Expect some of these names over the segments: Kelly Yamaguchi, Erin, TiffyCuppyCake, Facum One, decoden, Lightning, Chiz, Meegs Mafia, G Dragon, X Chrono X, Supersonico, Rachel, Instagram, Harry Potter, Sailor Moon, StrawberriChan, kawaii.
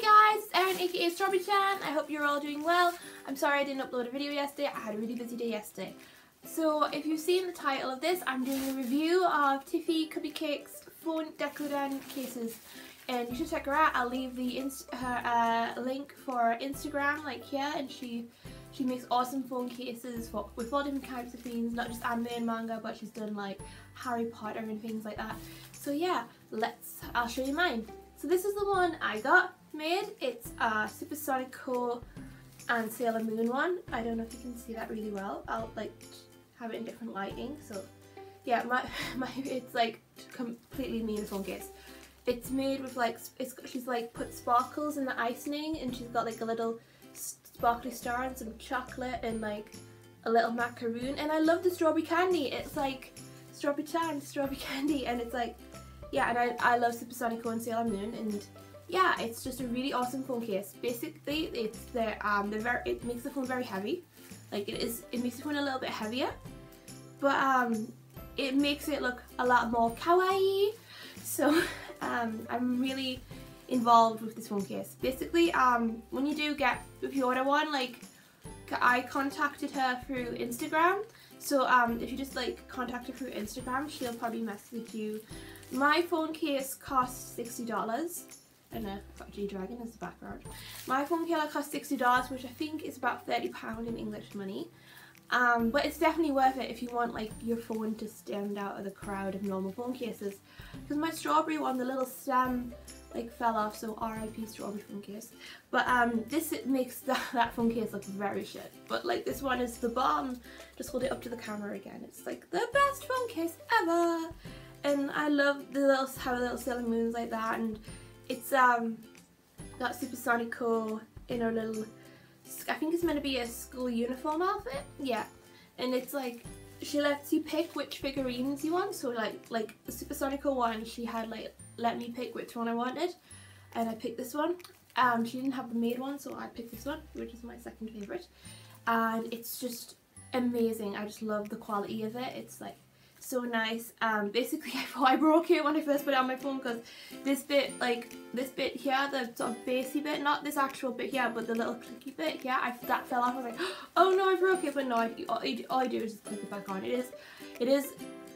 Hey guys, it's Erin aka StrawberriChan. I hope you're all doing well. I'm sorry I didn't upload a video yesterday, I had a really busy day yesterday. So if you've seen the title of this, I'm doing a review of TiffyCuppyCake's phone decoden cases. And you should check her out. I'll leave the her link for Instagram like here, and she makes awesome phone cases with all different types of themes, not just anime and manga, but she's done like Harry Potter and things like that. So yeah, I'll show you mine. So this is the one I got made. It's a Supersonico and Sailor Moon one. I don't know if you can see that really well. I'll like have it in different lighting. So yeah, it's like completely me in a phone case. It's made with like, she's like put sparkles in the icing, and she's got like a little sparkly star and some chocolate and like a little macaroon. And I love the strawberry candy. It's like StrawberriChan strawberry candy, and it's like, yeah. And I love Supersonico and Sailor Moon, and yeah, it's just a really awesome phone case. Basically, it's it makes the phone very heavy. Like it makes the phone a little bit heavier, but it makes it look a lot more kawaii. So. I'm really involved with this phone case. Basically, when you do get, if you order one, like I contacted her through Instagram. So if you just like contact her through Instagram, she'll probably message you. My phone case costs $60, and I've got G Dragon as the background. My phone case costs $60, which I think is about £30 in English money. But it's definitely worth it if you want like your phone to stand out of the crowd of normal phone cases. Because my strawberry one, the little stem like fell off, so R.I.P. strawberry phone case. But this, it makes that phone case look very shit. But like this one is the bomb. Just hold it up to the camera again. It's like the best phone case ever. And I love the little, how the little Sailor Moon's like that, and it's got Supersonico in her little. I think it's meant to be a school uniform outfit, yeah. And it's like she lets you pick which figurines you want. So like the Supersonico one, she had like let me pick which one I wanted, and I picked this one. She didn't have the maid one, so I picked this one, which is my second favorite. And it's just amazing. I just love the quality of it. It's like so nice. Basically, I thought I broke it when I first put it on my phone, because this bit, like this bit here, the sort of bassy bit, not this actual bit here, but the little clicky bit here, that fell off. I was like, oh no, I broke it. But no, all I do is just click it back on. It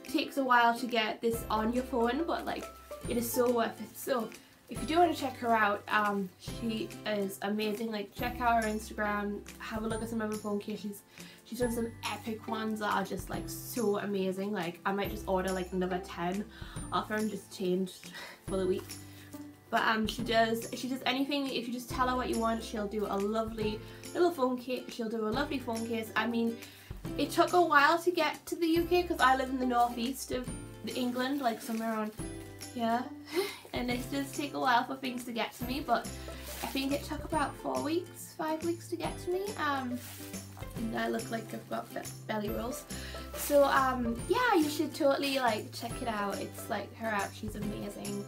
takes a while to get this on your phone, but like it is so worth it. So if you do want to check her out, she is amazing. Like check out her Instagram, have a look at some other phone cases. She's done some epic ones that are just like so amazing. Like I might just order like another 10 off her and just change for the week. But she does anything. If you just tell her what you want, she'll do a lovely little phone case. She'll do a lovely phone case. I mean, it took a while to get to the UK because I live in the northeast of England, like somewhere around here, and it does take a while for things to get to me. But I think it took about 5 weeks to get to me. And I look like I've got belly rolls. So yeah, you should totally like check it out. It's like her app, she's amazing.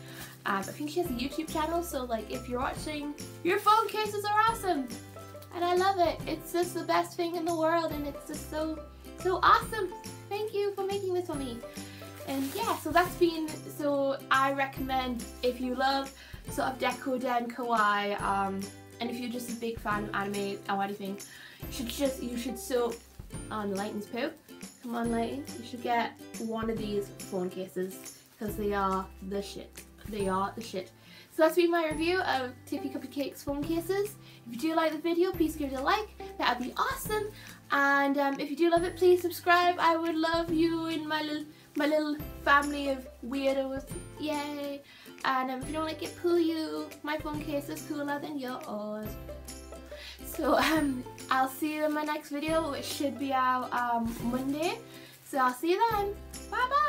I think she has a YouTube channel, so like if you're watching, your phone cases are awesome. And I love it. It's just the best thing in the world, and it's just so awesome. Thank you for making this for me. And yeah, so that's been, so I recommend if you love sort of decoden kawaii, and if you're just a big fan of anime or anything, you should so on Lightning's poop. Come on Lightning, you should get one of these phone cases, because they are the shit. They are the shit. So that's been my review of TiffyCuppyCake's phone cases. If you do like the video, please give it a like. That would be awesome. And if you do love it, please subscribe. I would love you in my little family of weirdos. Yay! And if you don't like it, poo you. My phone case is cooler than yours. So I'll see you in my next video, which should be out Monday. So I'll see you then. Bye bye.